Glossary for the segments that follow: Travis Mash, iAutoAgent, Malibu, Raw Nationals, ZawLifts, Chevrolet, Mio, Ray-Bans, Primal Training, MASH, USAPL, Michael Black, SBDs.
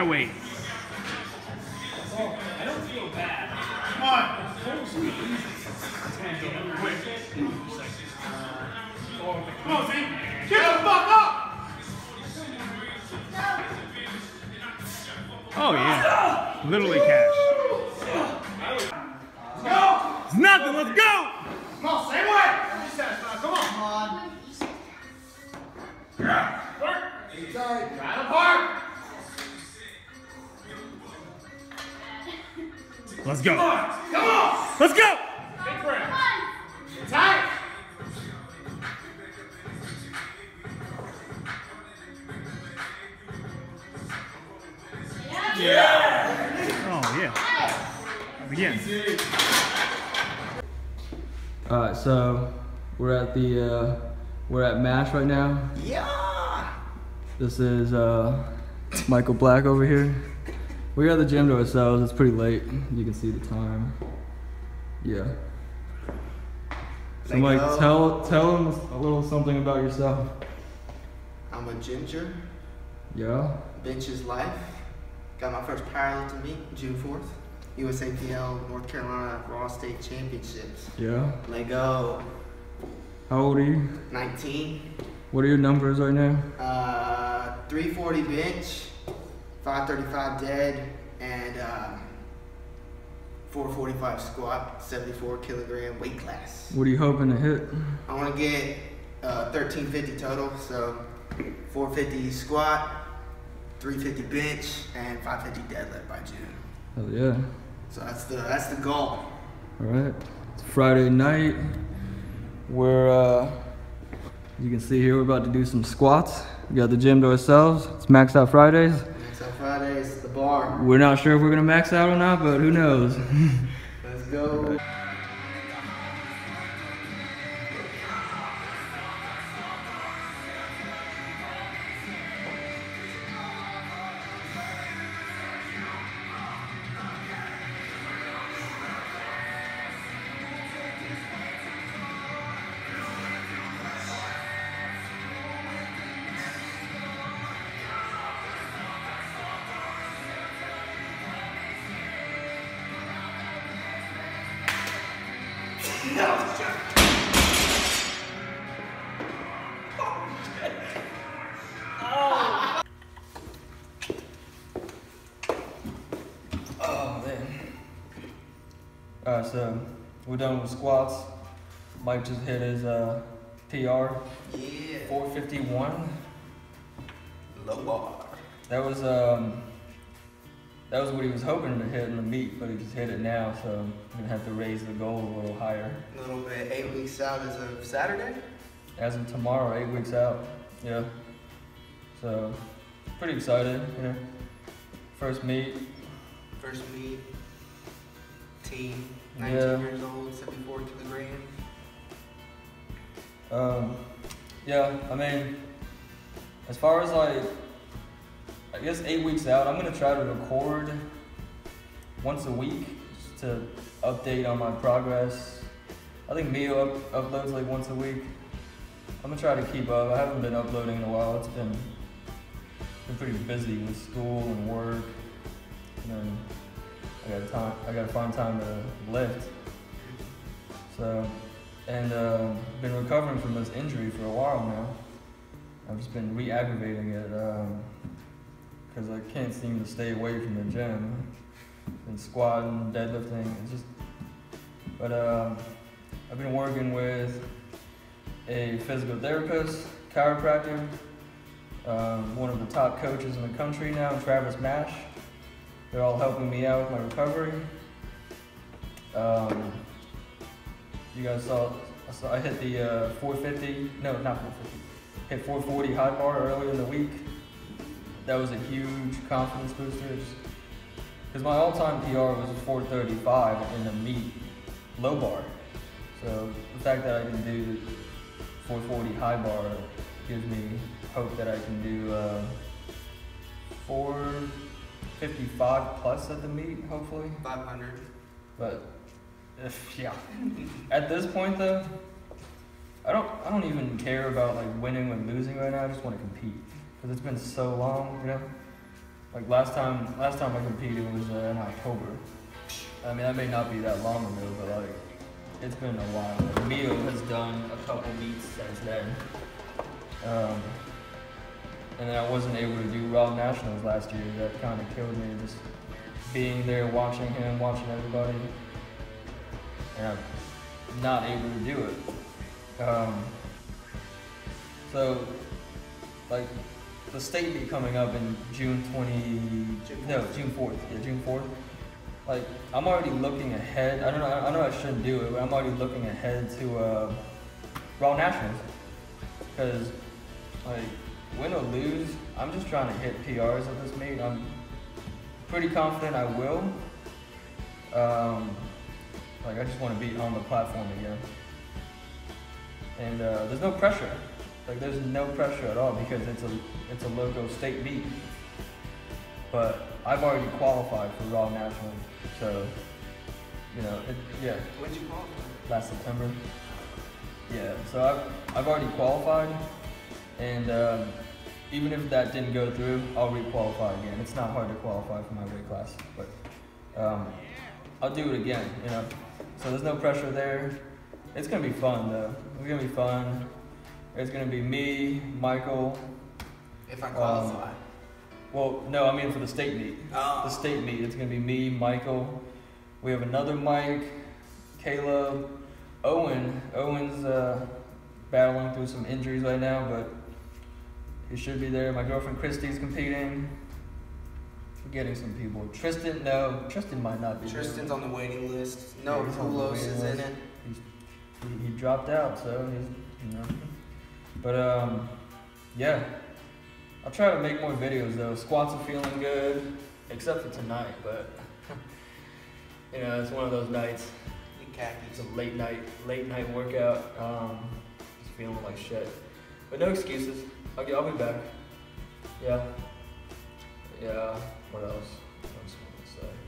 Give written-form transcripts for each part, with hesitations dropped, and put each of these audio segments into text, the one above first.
flyweight. I don't feel bad. Come on. Quick. Come on, Z. Get the fuck up! Oh, yeah. Literally cash. Let's go! It's nothing, let's go! Come on, same way! Come on. Sorry. Try to park. Let's go. Come on. Come on. Let's go. Big breath. It's tight. Yeah. Oh, yeah. Again. All right, so we're at MASH right now. Yeah. This is Michael Black over here. We got the gym to ourselves. It's pretty late. You can see the time. Yeah. So Mike, tell them a little something about yourself. I'm a ginger. Yeah. Bench is life. Got my first powerlifting meet June 4th. USAPL North Carolina Raw State Championships. Yeah. Let go. How old are you? 19. What are your numbers right now? 340 bench. 535 dead and 445 squat, 74 kilogram weight class. What are you hoping to hit? I want to get 1350 total, so 450 squat, 350 bench, and 550 deadlift by June. Hell yeah! So that's the goal. All right, it's Friday night. We're as you can see here, we're about to do some squats. We got the gym to ourselves. It's Max Out Fridays. Fridays, the bar. We're not sure if we're gonna max out or not, but who knows? Let's go. Alright, so we're done with squats. Mike just hit his PR. Yeah. 451. Low bar. That was what he was hoping to hit in the meet, but he just hit it now, so we're gonna have to raise the goal a little higher. A little bit. 8 weeks out as of Saturday? As of tomorrow, 8 weeks out. Yeah. So pretty excited, you know. First meet. First meet. Team. 19 years old, 74 kilograms. Yeah, I mean, as far as like, I guess 8 weeks out, I'm gonna try to record once a week just to update on my progress. I think Mio uploads like once a week. I'm gonna try to keep up. I haven't been uploading in a while. It's been pretty busy with school and work, and then I gotta find time to lift. So, and been recovering from this injury for a while now. I've just been re-aggravating it because I can't seem to stay away from the gym. Been squatting, deadlifting, but I've been working with a physical therapist, chiropractor, one of the top coaches in the country now, Travis Mash. They're all helping me out with my recovery. You guys saw I hit the 450, no, not 450. Hit 440 high bar earlier in the week. That was a huge confidence booster. Because my all-time PR was 435 in the meet low bar. So the fact that I can do 440 high bar gives me hope that I can do 455 plus at the meet, hopefully. 500. But if yeah. At this point though, I don't even care about like winning and losing right now. I just want to compete because it's been so long, you know. Like last time I competed was in October. I mean, that may not be that long ago, but like, it's been a while. Like, Mio has done a couple meets since then. And then I wasn't able to do Raw Nationals last year. That kind of killed me, just being there, watching him, watching everybody. And I'm not able to do it. So, like, the state meet coming up in June 4th. Like, I'm already looking ahead. I know I shouldn't do it, but I'm already looking ahead to Raw Nationals. Because, like, win or lose, I'm just trying to hit PRs at this meet. I'm pretty confident I will. Like, I just want to be on the platform again. And there's no pressure. Like, there's no pressure at all because it's a local state meet. But I've already qualified for Raw Nationals, so, you know, yeah. When did you qualify? Last September. Yeah, so I've already qualified, and even if that didn't go through, I'll re-qualify again. It's not hard to qualify for my weight class, but I'll do it again, you know. So there's no pressure there. It's gonna be fun though. It's gonna be fun. It's gonna be me, Michael. If I qualify. Well, no, I mean for the state meet. Oh. The state meet, it's gonna be me, Michael. We have another Mike, Caleb, Owen. Owen's battling through some injuries right now, but he should be there. My girlfriend Christy's competing. Forgetting some people. Tristan, no, Tristan might not be. Tristan's on the waiting list. No, Poulos is in it. He dropped out, so he's, you know. But yeah. I'll try to make more videos though. Squats are feeling good, except for tonight, but you know, it's one of those nights. It's a late night workout. Just feeling like shit. But no excuses. Okay, I'll be back. Yeah. Yeah. What else? What else can I say?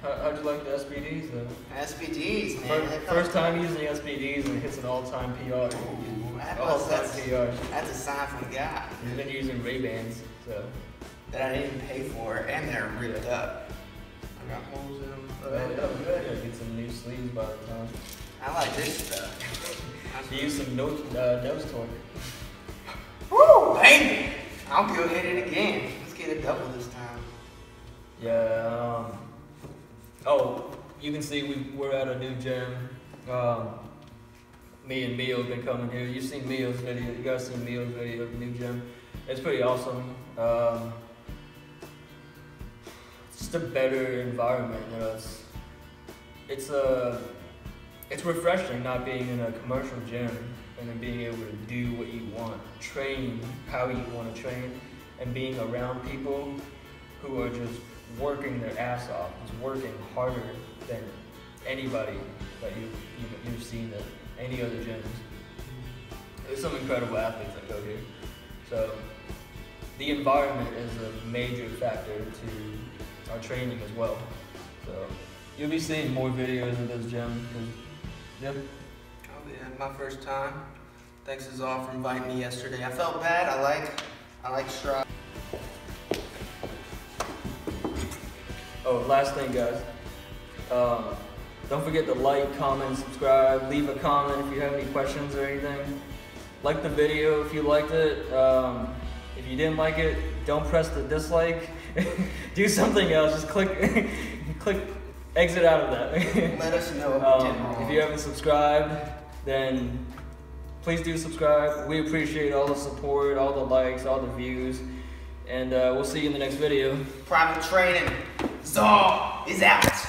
How'd you like the SBDs though? SBDs, man. First time using SBDs and it hits an all-time PR. That's a sign from God. He's been using Ray-Bans, so. That I didn't pay for, and they're ripped up. I got holes in them. Good. Get some new sleeves by the time. I like this stuff. Use some nose torque. Woo, baby! I'll go hit it again. Let's get a double this time. Yeah. Oh, you can see we're at a new gym. Me and Mio have been coming here. You've seen Mio's video. You guys seen Mio's video of the new gym. It's pretty awesome. It's just a better environment. You know, it's refreshing not being in a commercial gym and then being able to do what you want, train how you want to train, and being around people who are just working their ass off, just working harder than anybody that you've seen that. Any other gyms. There's some incredible athletes that go here. So the environment is a major factor to our training as well. So you'll be seeing more videos of this gym. Yep. Oh yeah, my first time. Thanks as all for inviting me yesterday. I felt bad. I like stride. Oh, last thing guys. Don't forget to like, comment, subscribe, leave a comment if you have any questions or anything. Like the video if you liked it. If you didn't like it, don't press the dislike. Do something else, just click exit out of that. Let us know if you haven't subscribed, then please do subscribe. We appreciate all the support, all the likes, all the views, and we'll see you in the next video. Primal Training, Zaw is out.